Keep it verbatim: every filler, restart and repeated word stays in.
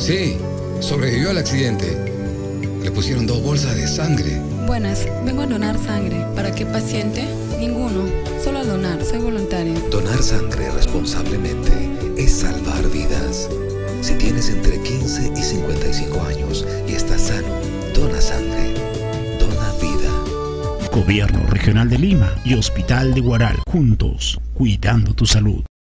Sí, sobrevivió al accidente. Le pusieron dos bolsas de sangre. Buenas, vengo a donar sangre. ¿Para qué paciente? Ninguno, solo a donar, soy voluntario. Donar sangre responsablemente es salvar vidas. Si tienes entre quince y cincuenta y cinco años y estás sano, dona sangre, dona vida. Gobierno Regional de Lima y Hospital de Huaral, juntos, cuidando tu salud.